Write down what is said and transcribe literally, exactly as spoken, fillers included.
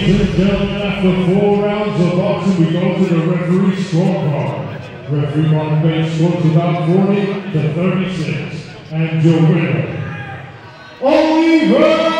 Ladies and gentlemen, after four rounds of boxing, we go to the referee scorecard. Referee Martin Bennett scores about forty to thirty-six, and your winner, Oli Edwards.